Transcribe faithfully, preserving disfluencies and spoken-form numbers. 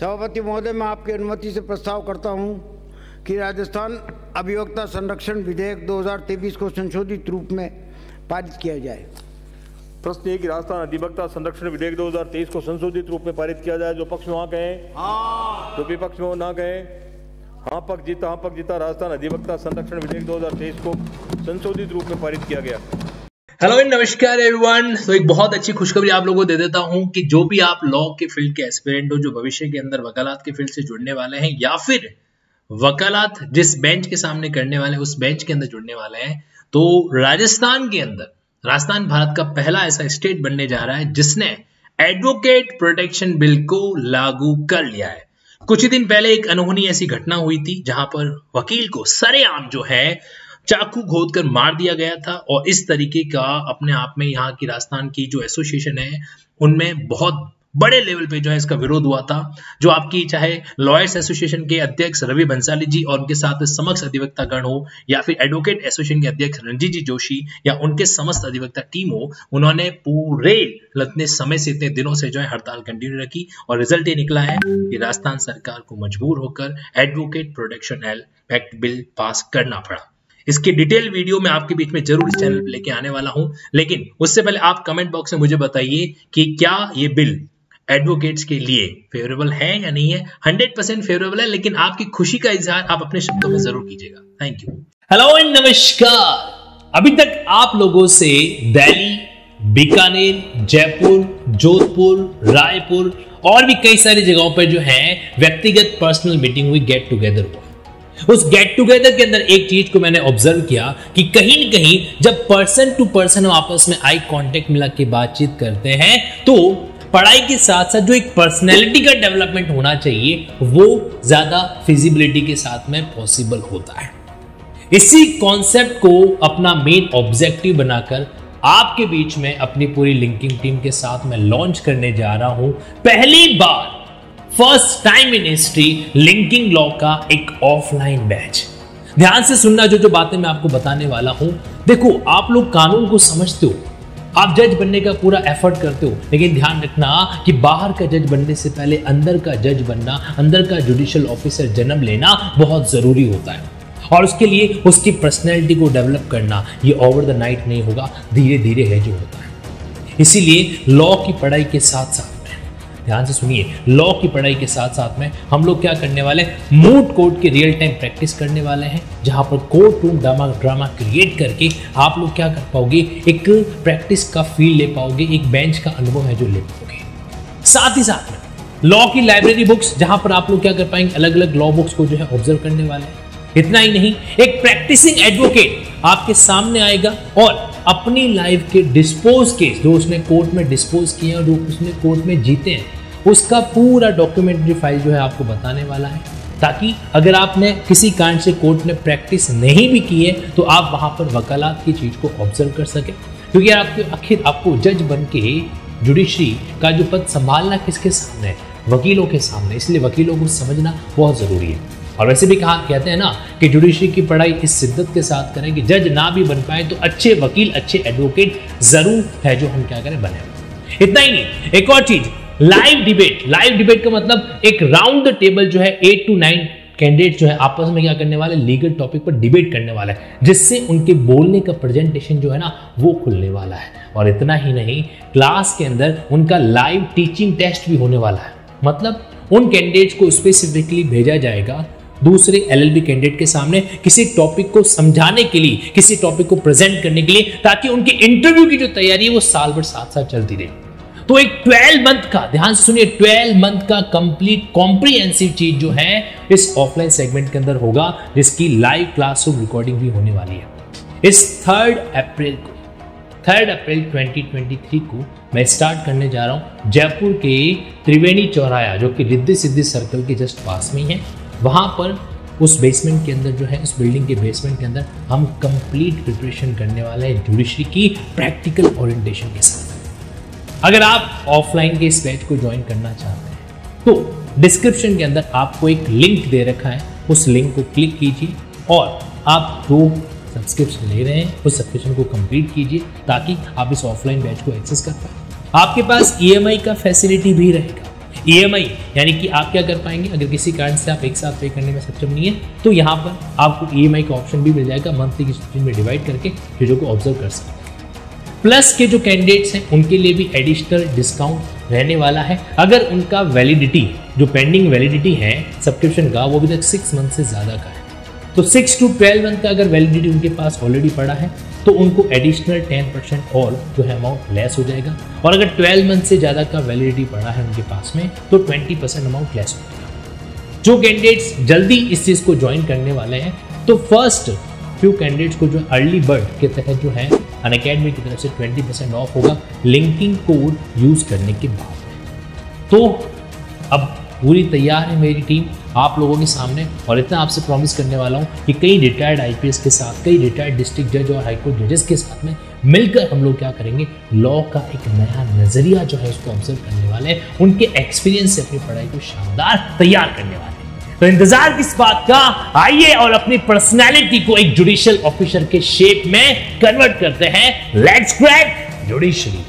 सभापति महोदय, मैं आपकी अनुमति से प्रस्ताव करता हूं कि राजस्थान अधिवक्ता संरक्षण विधेयक दो हज़ार तेईस को संशोधित रूप में पारित किया जाए। प्रश्न है कि राजस्थान अधिवक्ता संरक्षण विधेयक दो हज़ार तेईस को संशोधित रूप में पारित किया जाए। जो पक्ष में हाँ कहें हाँ, जो विपक्ष में ना कहें हाँ। पक्ष जीता हाँ पक्ष जीता। राजस्थान अधिवक्ता संरक्षण विधेयक दो हज़ार तेईस को संशोधित रूप में पारित किया गया। हेलो नमस्कार एवरीवन। तो एक बहुत अच्छी खुशखबरी आप लोगों को दे देता हूं कि जो भी आप लॉ के फील्ड के एस्पिरेंट हो, जो भविष्य के अंदर वकालत के फील्ड से जुड़ने वाले हैं या फिर वकालत जिस बेंच के सामने करने वाले हैं उस बेंच के अंदर जुड़ने वाले हैं, तो राजस्थान के अंदर राजस्थान भारत का पहला ऐसा स्टेट बनने जा रहा है जिसने एडवोकेट प्रोटेक्शन बिल को लागू कर लिया है। कुछ ही दिन पहले एक अनहोनी ऐसी घटना हुई थी जहां पर वकील को सरेआम जो है चाकू घोद कर मार दिया गया था और इस तरीके का अपने आप में यहाँ की राजस्थान की जो एसोसिएशन है उनमें बहुत बड़े लेवल पे जो है इसका विरोध हुआ था। जो आपकी चाहे लॉयर्स एसोसिएशन के अध्यक्ष रवि बंसाली जी और उनके साथ समस्त अधिवक्तागण हो या फिर एडवोकेट एसोसिएशन के अध्यक्ष रणजीत जी जोशी या उनके समस्त अधिवक्ता टीम हो, उन्होंने पूरे इतने समय से इतने दिनों से जो है हड़ताल कंटिन्यू रखी और रिजल्ट ये निकला है कि राजस्थान सरकार को मजबूर होकर advocate protection act bill pass करना पड़ा। इसके डिटेल वीडियो में आपके बीच में जरूर इस चैनल पर लेके आने वाला हूं, लेकिन उससे पहले आप कमेंट बॉक्स में मुझे बताइए कि क्या ये बिल एडवोकेट्स के लिए फेवरेबल है या नहीं है। हंड्रेड परसेंट फेवरेबल है, लेकिन आपकी खुशी का इजहार आप अपने शब्दों में जरूर कीजिएगा। Thank you. हेलो एंड नमस्कार। अभी तक आप लोगों से दिल्ली, बीकानेर, जयपुर, जोधपुर, रायपुर और भी कई सारी जगहों पर जो है व्यक्तिगत पर्सनल मीटिंग हुई, गेट टुगेदर। उस गेट टुगेदर के अंदर एक चीज को मैंने ऑब्जर्व किया कि कहीं न कहीं जब पर्सन टू पर्सन हम आपस में आई कांटेक्ट मिला के बातचीत करते हैं तो पढ़ाई के साथ साथ जो एक पर्सनैलिटी का डेवलपमेंट होना चाहिए वो ज्यादा फिजिबिलिटी के साथ में पॉसिबल होता है। इसी कॉन्सेप्ट को अपना मेन ऑब्जेक्टिव बनाकर आपके बीच में अपनी पूरी लिंकिंग टीम के साथ में लॉन्च करने जा रहा हूं। पहली बार first time in history linking law का एक ऑफलाइन बैच। ध्यान से सुनना जो जो बातें मैं आपको बताने वाला हूं। देखो, आप लोग कानून को समझते हो, आप जज बनने का पूरा एफर्ट करते हो, लेकिन ध्यान रखना कि बाहर का जज बनने से पहले अंदर का जज बनना, अंदर का जुडिशियल ऑफिसर जन्म लेना बहुत जरूरी होता है और उसके लिए उसकी पर्सनैलिटी को डेवलप करना ये ओवर द नाइट नहीं होगा, धीरे धीरे है जो होता है। इसीलिए लॉ की पढ़ाई के साथ साथ, ध्यान से सुनिए, लॉ की पढ़ाई के साथ साथ में हम लोग क्या करने वाले, मूट कोर्ट की रियल टाइम प्रैक्टिस करने वाले हैं जहां पर court room drama drama create करके आप लोग क्या कर पाओगे, एक प्रैक्टिस का फील ले पाओगे, एक बेंच का अनुभव है जो ले पाओगे। साथ ही साथ में लॉ की लाइब्रेरी बुक्स जहां पर आप लोग क्या कर पाएंगे, अलग अलग लॉ बुक्स को जो है ऑब्जर्व करने वाले हैं। इतना ही नहीं, एक प्रैक्टिसिंग एडवोकेट आपके सामने आएगा और अपनी लाइफ के डिस्पोज केस जो उसने कोर्ट में डिस्पोज किए और जो उसने कोर्ट में जीते हैं उसका पूरा डॉक्यूमेंट्री फाइल जो है आपको बताने वाला है, ताकि अगर आपने किसी कारण से कोर्ट में प्रैक्टिस नहीं भी की है तो आप वहां पर वकालत की चीज़ को ऑब्जर्व कर सकें। क्योंकि आपके आखिर आपको जज बन के जुडिशरी का जो पद संभालना किसके सामने है, वकीलों के सामने, इसलिए वकीलों को समझना बहुत ज़रूरी है। और वैसे भी कहा कहते हैं ना कि जुडिशरी की पढ़ाई इस शिद्दत के साथ करें कि जज ना भी बन पाए तो अच्छे वकील, अच्छे एडवोकेट जरूर है जो हम क्या करें बने। इतना ही नहीं, एक और चीज, लाइव डिबेट। लाइव डिबेट का मतलब एक राउंड द टेबल जो है एट टू नाइन कैंडिडेट जो है आपस में क्या करने वाले, लीगल टॉपिक पर डिबेट करने वाला है, जिससे उनके बोलने का प्रेजेंटेशन जो है ना वो खुलने वाला है। और इतना ही नहीं, क्लास के अंदर उनका लाइव टीचिंग टेस्ट भी होने वाला है। मतलब उन कैंडिडेट्स को स्पेसिफिकली भेजा जाएगा दूसरे एलएलबी कैंडिडेट के सामने किसी टॉपिक को समझाने के लिए, किसी टॉपिक को प्रेजेंट करने के लिए, ताकि उनके इंटरव्यू की जो तैयारी है वो साल भर साथ साथ चलती रहे। तो एक बारह मंथ का, ध्यान से सुनिए, बारह मंथ का कंप्लीट कॉम्प्रिहेंसिव चीज जो है इस ऑफलाइन सेगमेंट के अंदर होगा, जिसकी लाइव क्लासरूम रिकॉर्डिंग भी होने वाली है। इस थर्ड अप्रैल को third April twenty twenty three को मैं स्टार्ट करने जा रहा हूँ जयपुर के त्रिवेणी चौराया, जो कि रिद्धि सिद्धि सर्कल के जस्ट पास में ही है। वहाँ पर उस बेसमेंट के अंदर जो है, उस बिल्डिंग के बेसमेंट के अंदर हम कंप्लीट प्रिपरेशन करने वाले हैं जुडिशरी की प्रैक्टिकल ओरिएंटेशन के साथ। अगर आप ऑफलाइन के इस बैच को ज्वाइन करना चाहते हैं तो डिस्क्रिप्शन के अंदर आपको एक लिंक दे रखा है, उस लिंक को क्लिक कीजिए और आप दो सब्सक्रिप्शन ले रहे हैं उस सब्सक्रिप्शन को कंप्लीट कीजिए ताकि आप इस ऑफलाइन बैच को एक्सेस कर पाए। आपके पास ई एम आई का फैसिलिटी भी रहेगा, ई एम आई यानी कि आप क्या कर पाएंगे, अगर किसी कारण से आप एक साथ पे करने में सक्षम नहीं है तो यहाँ पर आपको ई एम आई का ऑप्शन भी मिल जाएगा, मंथली किस्तों में डिवाइड करके चीज़ों को ऑब्जर्व कर सकते हैं। प्लस के जो कैंडिडेट्स हैं उनके लिए भी एडिशनल डिस्काउंट रहने वाला है अगर उनका वैलिडिटी, जो पेंडिंग वैलिडिटी है सब्सक्रिप्शन का, वो अभी तक सिक्स मंथ से ज़्यादा का है। तो सिक्स टू ट्वेल्व मंथ का अगर वैलिडिटी उनके पास ऑलरेडी पड़ा है तो उनको एडिशनल टेन परसेंट और जो है अमाउंट लेस हो जाएगा, और अगर ट्वेल्व मंथ से ज़्यादा का वैलिडिटी पड़ा है उनके पास में तो ट्वेंटी परसेंट अमाउंट लेस हो जाएगा। जो कैंडिडेट्स जल्दी इस चीज़ को ज्वाइन करने वाले हैं तो फर्स्ट फ्यू कैंडिडेट्स को जो अर्ली बर्ड के तहत जो है अनअकैडमी की तरफ से ट्वेंटी परसेंट ऑफ होगा लिंकिंग कोड यूज़ करने के बाद। तो अब पूरी तैयार है मेरी टीम आप लोगों के सामने, और इतना आपसे प्रॉमिस करने वाला हूँ कि कई रिटायर्ड आई पी एस के साथ, कई रिटायर्ड डिस्ट्रिक्ट जज और हाईकोर्ट जजेस के साथ में मिलकर हम लोग क्या करेंगे, लॉ का एक नया नज़रिया जो है उसको ऑब्जर्व करने वाले हैं, उनके एक्सपीरियंस से अपनी पढ़ाई को शानदार तैयार करने वाले हैं। तो इंतजार किस बात का, आइए और अपनी पर्सनैलिटी को एक जुडिशियल ऑफिसर के शेप में कन्वर्ट करते हैं। Let's crack judiciary.